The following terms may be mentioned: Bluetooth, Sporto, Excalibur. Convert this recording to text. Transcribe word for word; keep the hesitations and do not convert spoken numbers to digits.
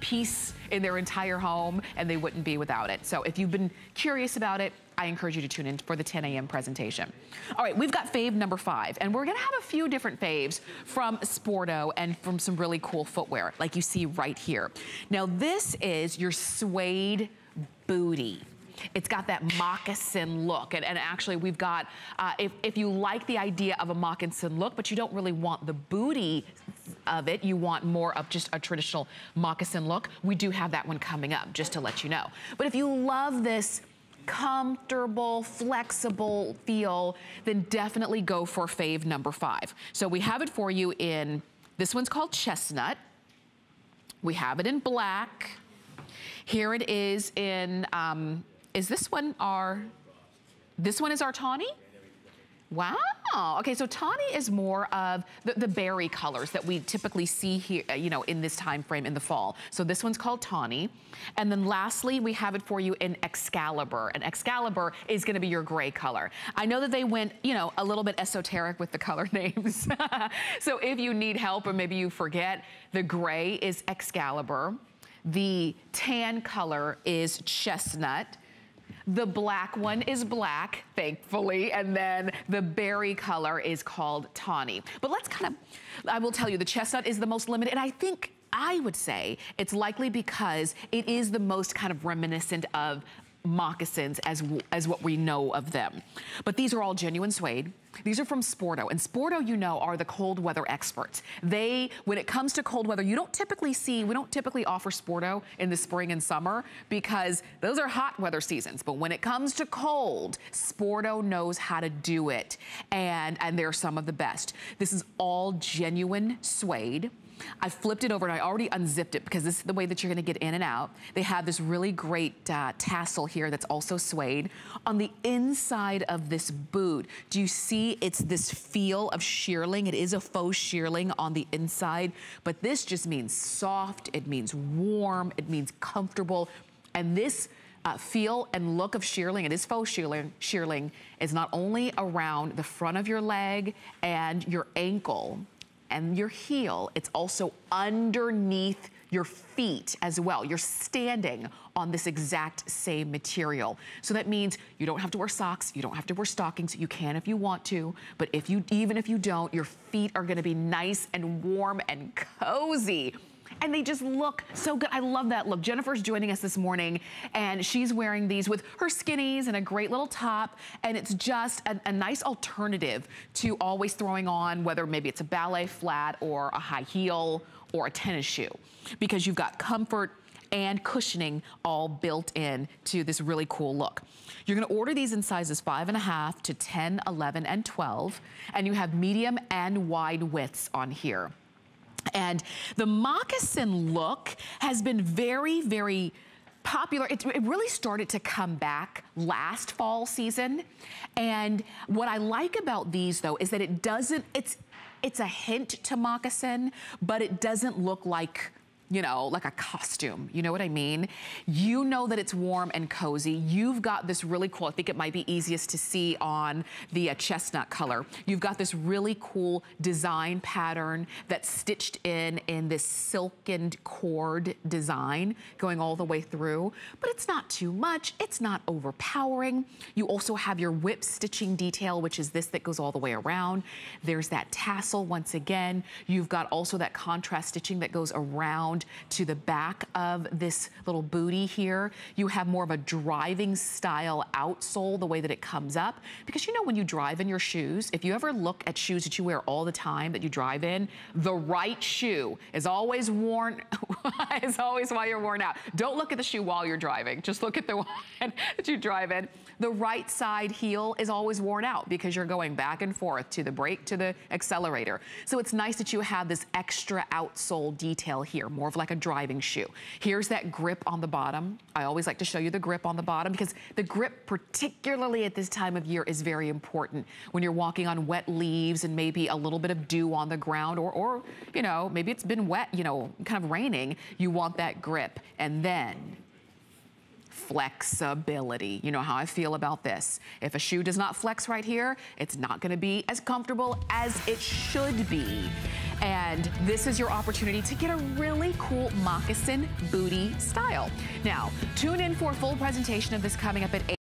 piece in their entire home, and they wouldn't be without it. So if you've been curious about it, I encourage you to tune in for the ten A M presentation. All right, we've got fave number five, and we're gonna have a few different faves from Sporto and from some really cool footwear, like you see right here. Now this is your suede bootie. It's got that moccasin look, and, and actually we've got, uh, if, if you like the idea of a moccasin look, but you don't really want the booty of it, you want more of just a traditional moccasin look, we do have that one coming up, just to let you know. But if you love this comfortable, flexible feel, then definitely go for fave number five. So we have it for you in, this one's called Chestnut. We have it in black. Here it is in, um, is this one our, this one is our tawny? Wow, okay, so tawny is more of the, the berry colors that we typically see here, you know, in this time frame in the fall. So this one's called tawny. And then lastly, we have it for you in Excalibur. And Excalibur is gonna be your gray color. I know that they went, you know, a little bit esoteric with the color names. So if you need help or maybe you forget, the gray is Excalibur. The tan color is Chestnut. The black one is black, thankfully, and then the berry color is called tawny. But let's kind of, I will tell you, the chestnut is the most limited, and I think, I would say, it's likely because it is the most kind of reminiscent of moccasins as, as what we know of them. But these are all genuine suede. These are from Sporto, and Sporto, you know, are the cold weather experts. They, when it comes to cold weather, you don't typically see, we don't typically offer Sporto in the spring and summer because those are hot weather seasons. But when it comes to cold, Sporto knows how to do it, and, and they're some of the best. This is all genuine suede. I flipped it over and I already unzipped it because this is the way that you're gonna get in and out. They have this really great uh, tassel here that's also suede. On the inside of this boot, do you see it's this feel of shearling? It is a faux shearling on the inside, but this just means soft, it means warm, it means comfortable, and this Uh, feel and look of shearling, it is faux shearling, shearling is not only around the front of your leg and your ankle and your heel, it's also underneath your feet as well. You're standing on this exact same material. So that means you don't have to wear socks, you don't have to wear stockings, you can if you want to, but if you, even if you don't, your feet are gonna be nice and warm and cozy. And they just look so good. I love that look. Jennifer's joining us this morning, and she's wearing these with her skinnies and a great little top, and it's just a, a nice alternative to always throwing on, whether maybe it's a ballet flat or a high heel or a tennis shoe, because you've got comfort and cushioning all built in to this really cool look. You're gonna order these in sizes five and a half to ten, eleven, and twelve, and you have medium and wide widths on here. And the moccasin look has been very, very popular. It, it really started to come back last fall season. And what I like about these, though, is that it doesn't, it's, it's a hint to moccasin, but it doesn't look like, you know, like a costume, you know what I mean? You know that it's warm and cozy. You've got this really cool, I think it might be easiest to see on the uh, chestnut color. You've got this really cool design pattern that's stitched in in this silkened cord design going all the way through, but it's not too much, it's not overpowering. You also have your whip stitching detail, which is this that goes all the way around. There's that tassel once again. You've got also that contrast stitching that goes around to the back of this little bootie here. You have more of a driving style outsole, the way that it comes up. Because you know when you drive in your shoes, if you ever look at shoes that you wear all the time that you drive in, the right shoe is always worn, is always while you're worn out. Don't look at the shoe while you're driving. Just look at the one that you drive in. The right side heel is always worn out because you're going back and forth to the brake, to the accelerator. So it's nice that you have this extra outsole detail here, more of like a driving shoe. Here's that grip on the bottom. I always like to show you the grip on the bottom because the grip, particularly at this time of year, is very important. When you're walking on wet leaves and maybe a little bit of dew on the ground, or, or you know, maybe it's been wet, you know, kind of raining, you want that grip. And then flexibility. You know how I feel about this. If a shoe does not flex right here, it's not gonna be as comfortable as it should be. And this is your opportunity to get a really cool moccasin booty style. Now, tune in for a full presentation of this coming up at eight.